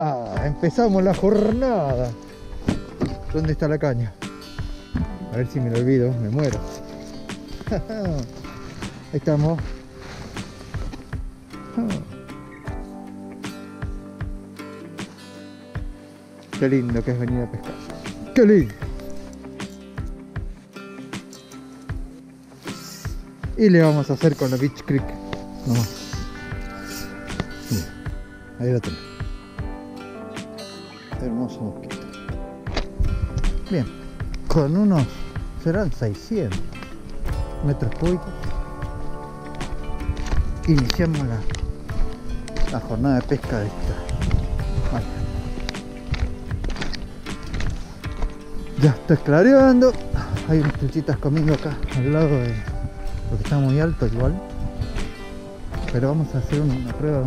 Ah, empezamos la jornada. ¿Dónde está la caña? A ver si me lo olvido, me muero. Ahí estamos. Qué lindo que es venir a pescar. ¡Qué lindo! Y le vamos a hacer con la Bitch Creek nomás. Sí. Ahí la tengo. Hermoso mosquito. Bien, con unos serán 600 metros cúbicos. Iniciamos la jornada de pesca de esta. Vale. Ya está clareando. Hay unas truchitas comiendo acá al lado de... porque está muy alto igual, pero vamos a hacer una prueba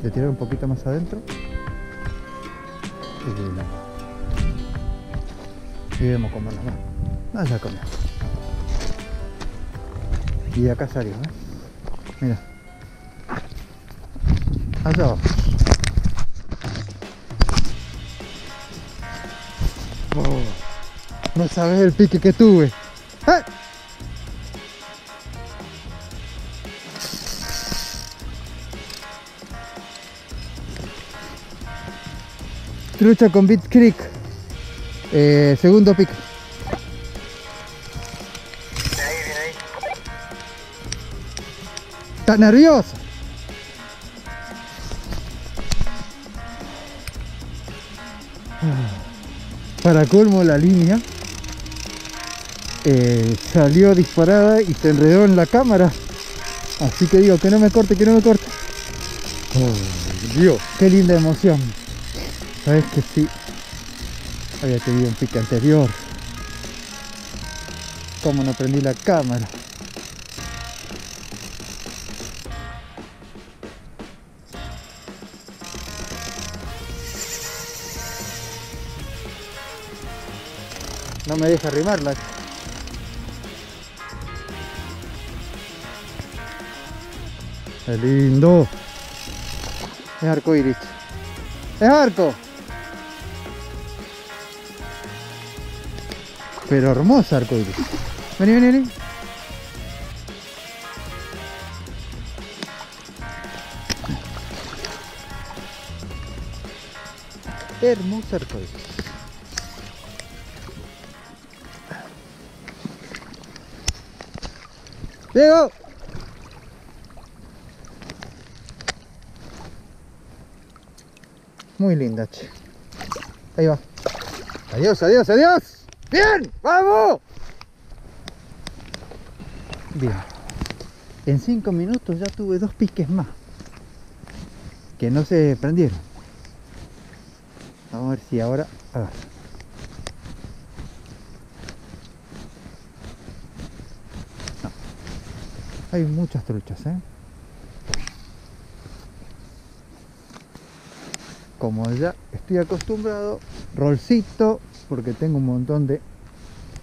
de tirar un poquito más adentro y vemos cómo nos va. Ah, ya comió y de acá salió, ¿eh? Mira, allá abajo. Oh, no sabes el pique que tuve. ¡Ah! Lucha con Bitch Creek, segundo pico. Está nervioso. Para colmo, la línea salió disparada y se enredó en la cámara, así que digo que no me corte, que no me corte. Oh, Dios, qué linda emoción. Sabes que sí, había tenido un pique anterior. Como no prendí la cámara. No me deja arrimarla. ¡Qué lindo! Es arco iris. ¡Es arco! Pero hermosa arcoíris. Vení, vení, vení. Hermosa arcoíris. ¡Diego! Muy linda, che. Ahí va. Adiós, adiós, adiós. ¡Bien! ¡Vamos! Bien. En 5 minutos ya tuve 2 piques más que no se prendieron. Vamos a ver si ahora agarra. No. Hay muchas truchas, ¿eh? Como ya estoy acostumbrado, rolcito, porque tengo un montón de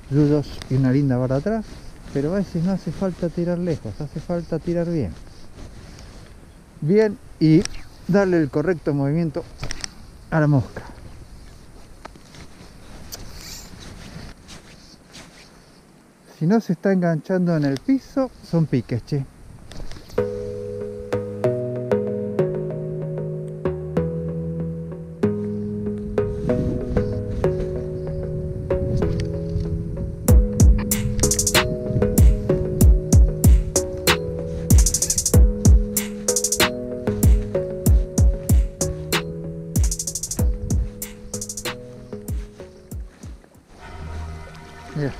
yuyos y una linda barra atrás, pero a veces no hace falta tirar lejos, hace falta tirar bien. Bien, y darle el correcto movimiento a la mosca. Si no se está enganchando en el piso, son piques, che. Mira,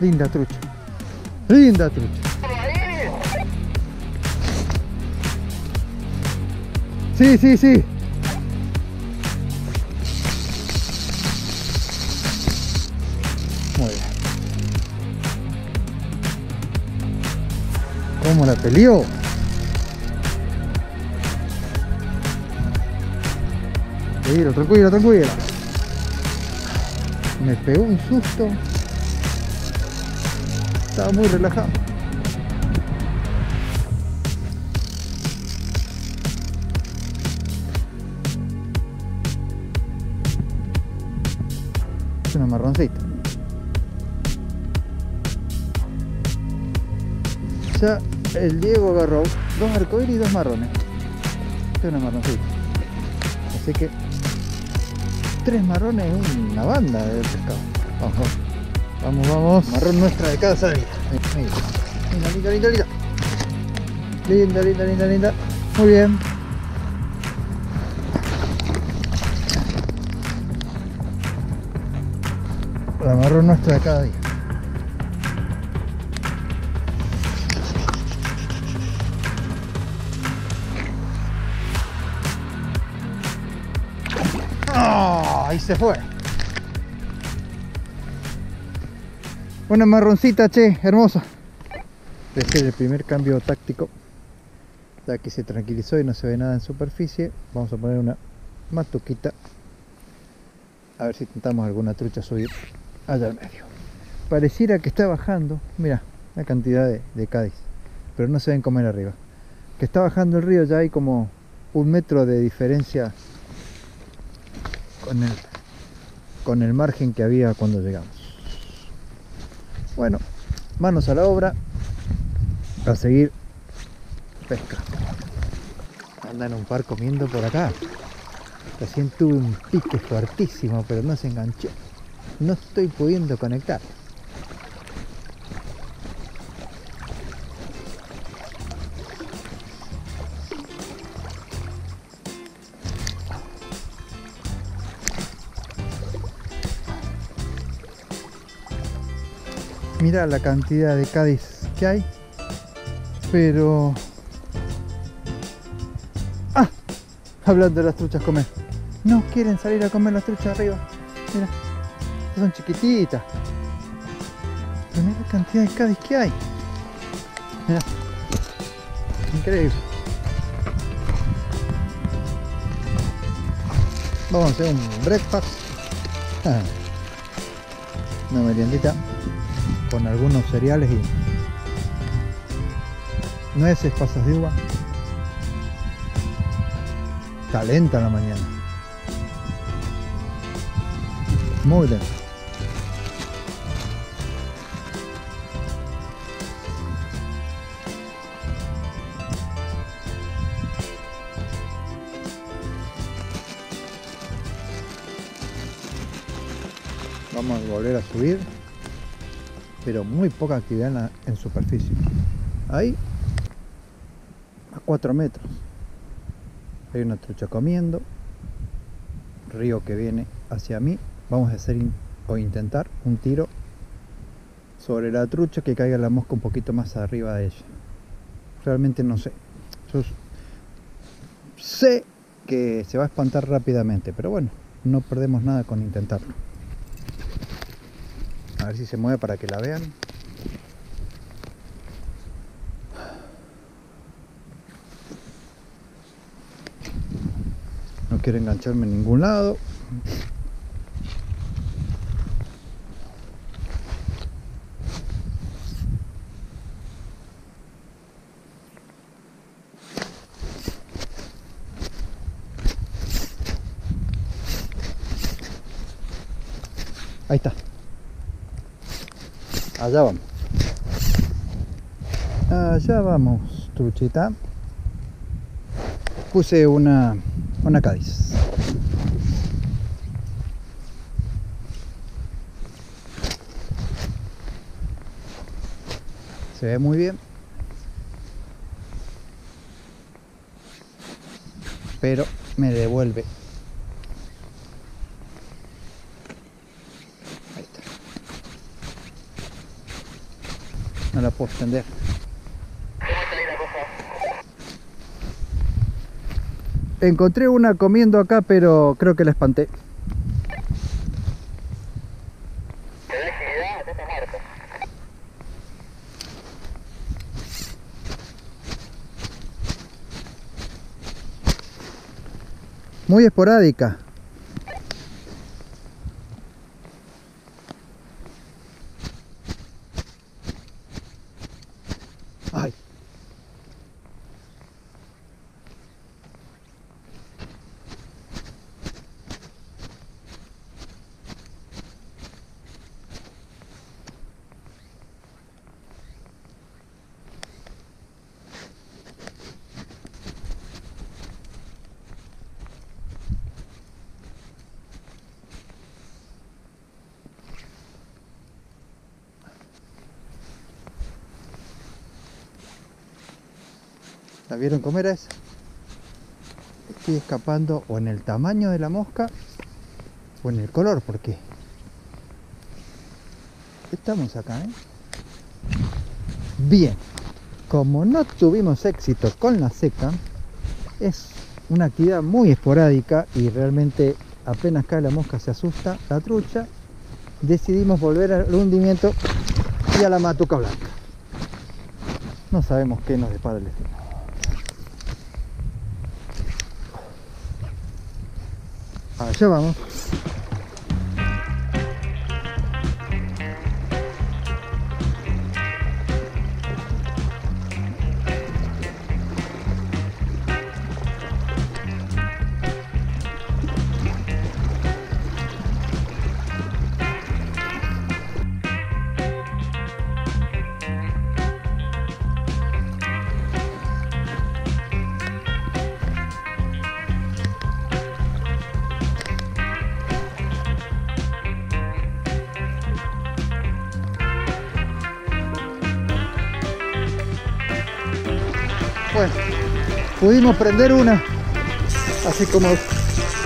linda trucha, linda trucha. Sí, sí, sí. Muy bien. ¿Cómo la peleó? Tranquilo, tranquilo, tranquilo. Me pegó un susto. Estaba muy relajado. una marroncita. Ya el Diego agarró dos arcoíris y dos marrones. Esta es una marroncita. Así que tres marrones es una banda de pescado. Vamos, vamos, vamos. Marrón nuestra de casa. Linda, linda, linda, linda. Linda, linda, linda, linda. Muy bien. La marrón nuestra de cada día. ¡Oh! Ahí se fue. Una marroncita, che, hermosa. Este es el primer cambio táctico. Ya que se tranquilizó y no se ve nada en superficie, vamos a poner una matuquita. A ver si intentamos alguna trucha subir allá al medio. Pareciera que está bajando, mira la cantidad de Cádiz, pero no se ven comer arriba. Que está bajando el río, ya hay como un metro de diferencia con el margen que había cuando llegamos. Bueno, manos a la obra para seguir pesca. Andan un par comiendo por acá. Recién tuve un pique fuertísimo, pero no se enganchó. No estoy pudiendo conectar. Mirá la cantidad de Cádiz que hay, pero... Hablando de las truchas comer. No quieren salir a comer las truchas arriba. Mira, son chiquititas. Pero mira la cantidad de Cádiz que hay. Mira, increíble. Vamos a hacer un breakfast. Una meriendita con algunos cereales y nueces, pasas de uva. Calenta la mañana. Muy bien. Vamos a volver a subir, pero muy poca actividad en superficie. Ahí, a 4 metros. Hay una trucha comiendo, río que viene hacia mí. Vamos a hacer o intentar un tiro sobre la trucha, que caiga la mosca un poquito más arriba de ella. Realmente no sé. Yo sé que se va a espantar rápidamente, pero bueno, no perdemos nada con intentarlo. A ver si se mueve para que la vean. No quiero engancharme en ningún lado. Ahí está. Allá vamos. Allá vamos, truchita. Puse una Cádiz. Se ve muy bien, pero me devuelve. Ahí está. No la puedo extender. Encontré una comiendo acá, pero creo que la espanté. Muy esporádica. Ay. ¿La vieron cómo era esa? Estoy escapando o en el tamaño de la mosca o en el color, porque estamos acá, ¿eh? Bien, como no tuvimos éxito con la seca, es una actividad muy esporádica y realmente apenas cae la mosca se asusta la trucha, decidimos volver al hundimiento y a la matuca blanca. No sabemos qué nos depara el destino. Allá vamos. Bueno, pudimos prender una, hace como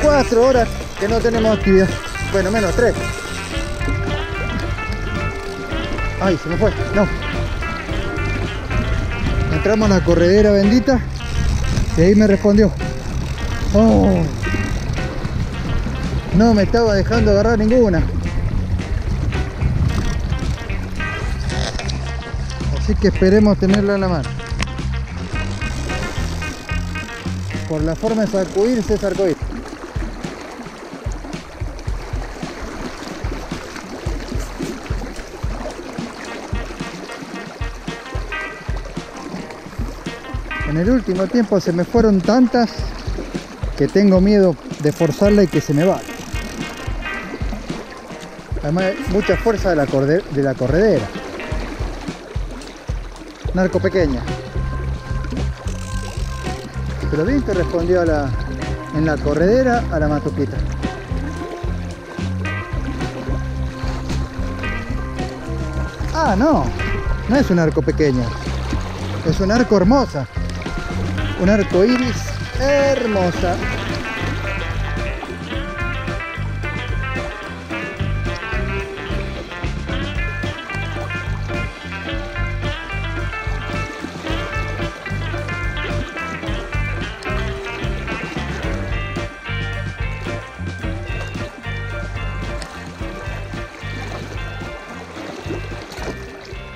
4 horas que no tenemos actividad, bueno, menos 3. Ay, se me fue, no. Entramos a la corredera bendita y ahí me respondió. Oh, no me estaba dejando agarrar ninguna. Así que esperemos tenerla en la mano. Por la forma de sacudirse es arcoíris. En el último tiempo se me fueron tantas que tengo miedo de forzarla y que se me va. Además hay mucha fuerza de la corredera. Narco pequeña. Pero bien que respondió en la corredera a la matuquita. Ah, no, no es un arco pequeño, es un arco hermosa, un arco iris hermosa.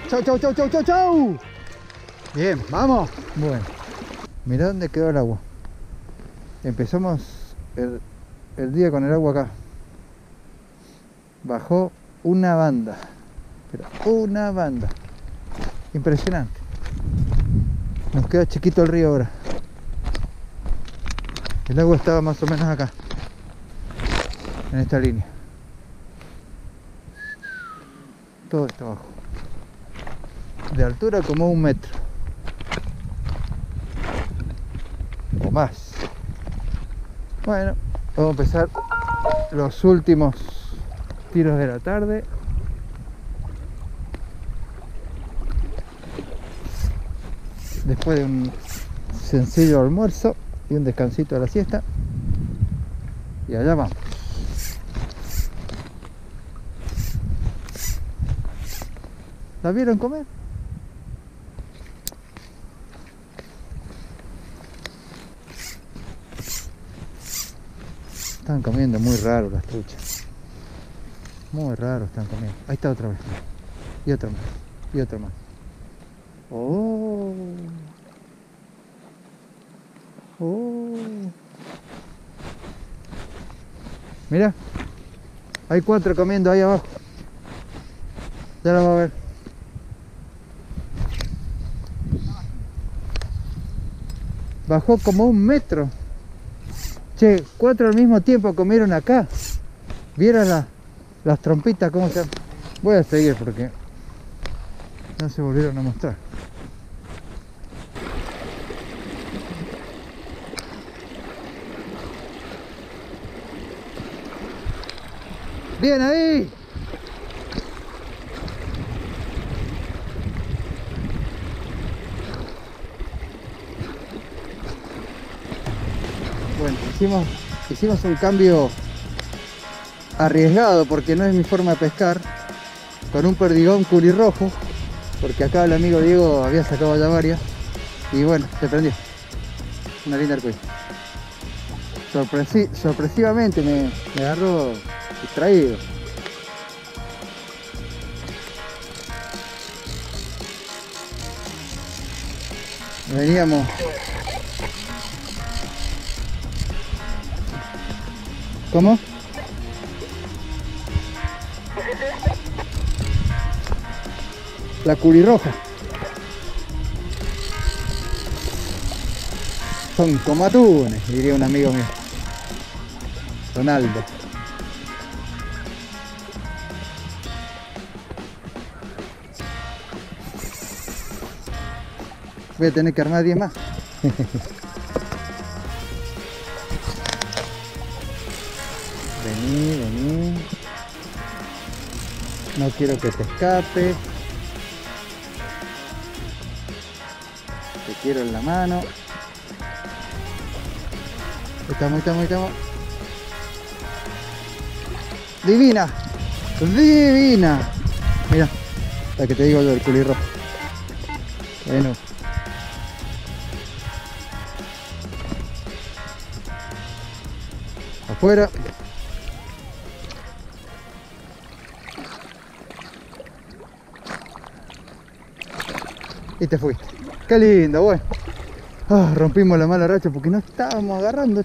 Chau, chau, chau, chau, chau, chau. Bien, vamos. Bueno, mirá dónde quedó el agua. Empezamos el día con el agua acá. Bajó una banda, pero una banda. Impresionante. Nos queda chiquito el río ahora. El agua estaba más o menos acá, en esta línea. Todo está abajo. De altura como 1 metro o más. Bueno, vamos a empezar los últimos tiros de la tarde. Después de un sencillo almuerzo y un descansito a la siesta. Y allá vamos. ¿La vieron comer? Están comiendo muy raro las truchas. Muy raro están comiendo. Ahí está otra vez. Y otra más. Y otra más. Oh. Oh. Mirá. Hay 4 comiendo ahí abajo. Ya la va a ver. Bajó como 1 metro. Che, 4 al mismo tiempo comieron acá. ¿Vieron las trompitas cómo se...? Voy a seguir porque no se volvieron a mostrar. ¡Bien ahí! Hicimos un cambio arriesgado porque no es mi forma de pescar, con un perdigón culirrojo, porque acá el amigo Diego había sacado ya varias y bueno, se prendió una linda arcoíris. Sorpresivamente me agarró distraído. Veníamos ¿cómo? La culirroja. Son como atunes, diría un amigo mío, Ronaldo. Voy a tener que armar 10 más. Vení. No quiero que te escape. Te quiero en la mano. Estamos. Divina. Mira, la que te digo yo, el culirrojo. Bueno. Afuera. Y te fuiste. Qué lindo, bueno. Oh, rompimos la mala racha porque no estábamos agarrando.